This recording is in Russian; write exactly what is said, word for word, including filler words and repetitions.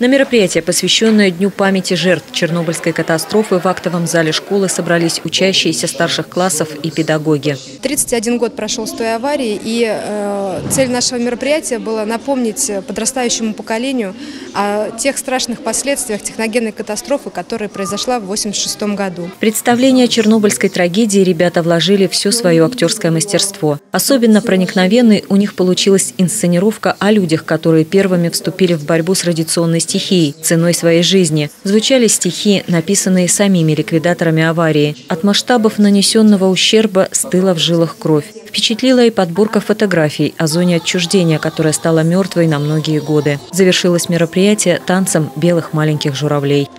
На мероприятие, посвященное Дню памяти жертв Чернобыльской катастрофы, в актовом зале школы собрались учащиеся старших классов и педагоги. тридцать один год прошел с той аварии, и э, цель нашего мероприятия была напомнить подрастающему поколению о тех страшных последствиях техногенной катастрофы, которая произошла в восемьдесят шестом году. В представление чернобыльской трагедии ребята вложили все свое актерское мастерство. Особенно проникновенной у них получилась инсценировка о людях, которые первыми вступили в борьбу с радиационной стихией ценой своей жизни. Звучали стихи, написанные самими ликвидаторами аварии. От масштабов нанесенного ущерба стыла в жилах кровь. Впечатлила и подборка фотографий о зоне отчуждения, которая стала мертвой на многие годы. Завершилось мероприятие танцем белых маленьких журавлей.